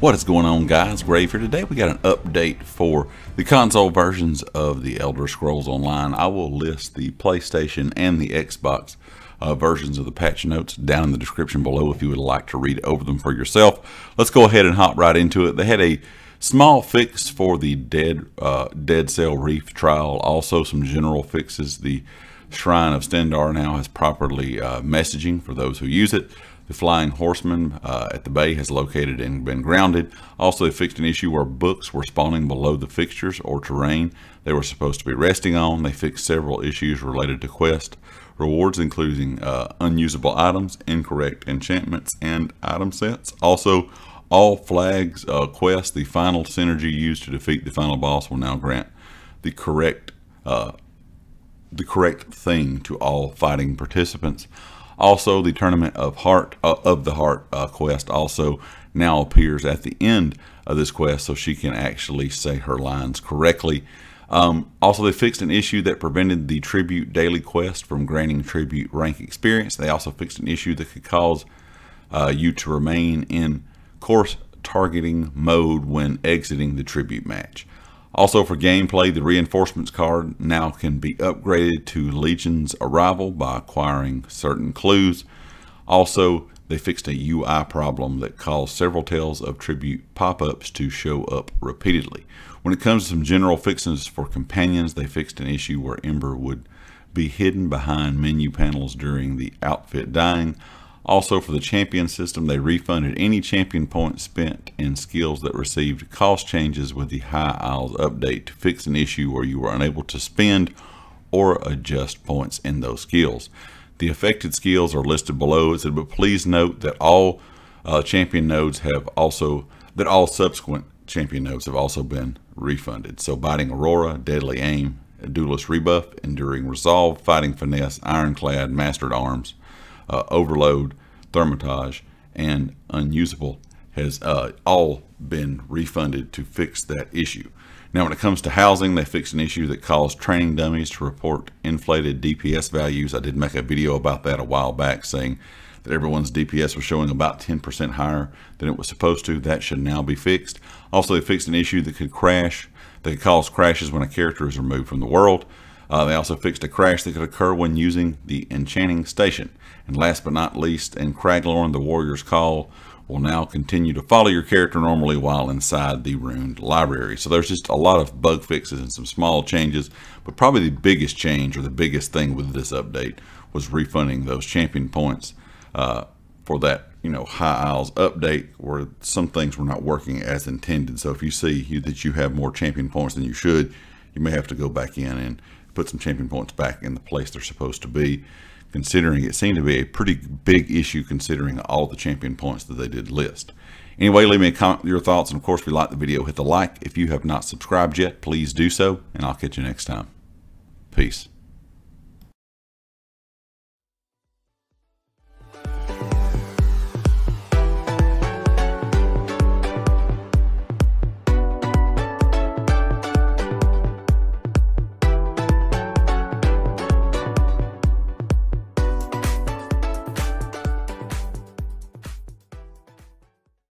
What is going on, guys? Grave here. Today we got an update for the console versions of the Elder Scrolls Online. I will list the PlayStation and the Xbox versions of the patch notes down in the description below if you would like to read over them for yourself. Let's go ahead and hop right into it. They had a small fix for the Dead Cell Reef trial, also some general fixes. The Shrine of Stendarr now has properly messaging for those who use it. The Flying Horseman at the bay has located and been grounded. Also, they fixed an issue where books were spawning below the fixtures or terrain they were supposed to be resting on. They fixed several issues related to quest rewards, including unusable items, incorrect enchantments, and item sets. Also, all flags quest, the final synergy used to defeat the final boss, will now grant the correct thing to all fighting participants. Also, the Tournament of Heart quest also now appears at the end of this quest, so she can actually say her lines correctly. Also, they fixed an issue that prevented the Tribute Daily Quest from granting Tribute rank experience. They also fixed an issue that could cause you to remain in course targeting mode when exiting the Tribute Match. Also, for gameplay, the Reinforcements card now can be upgraded to Legion's Arrival by acquiring certain clues. Also, they fixed a UI problem that caused several Tales of Tribute pop-ups to show up repeatedly. When it comes to some general fixes for companions, they fixed an issue where Ember would be hidden behind menu panels during the outfit dying. Also, for the champion system, they refunded any champion points spent in skills that received cost changes with the High Isles update to fix an issue where you were unable to spend or adjust points in those skills. The affected skills are listed below, but please note that all subsequent champion nodes have also been refunded. So Biting Aurora, Deadly Aim, Duelist Rebuff, Enduring Resolve, Fighting Finesse, Ironclad, Mastered Arms, Overload, Thermitage, and Unusable has all been refunded to fix that issue. Now, when it comes to housing, they fixed an issue that caused training dummies to report inflated DPS values. I did make a video about that a while back, saying that everyone's DPS was showing about 10% higher than it was supposed to. That should now be fixed. Also, they fixed an issue that could cause crashes when a character is removed from the world. They also fixed a crash that could occur when using the enchanting station. And last but not least, in Craglorn, the Warrior's Call will now continue to follow your character normally while inside the ruined library. So there's just a lot of bug fixes and some small changes, but probably the biggest change or the biggest thing with this update was refunding those champion points for that High Isles update, where some things were not working as intended. So if you see that you have more champion points than you should, you may have to go back in and put some champion points back in the place they're supposed to be, considering it seemed to be a pretty big issue considering all the champion points that they did list. Anyway, leave me a comment with your thoughts, and of course, if you like the video, hit the like. If you have not subscribed yet, please do so, and I'll catch you next time. Peace.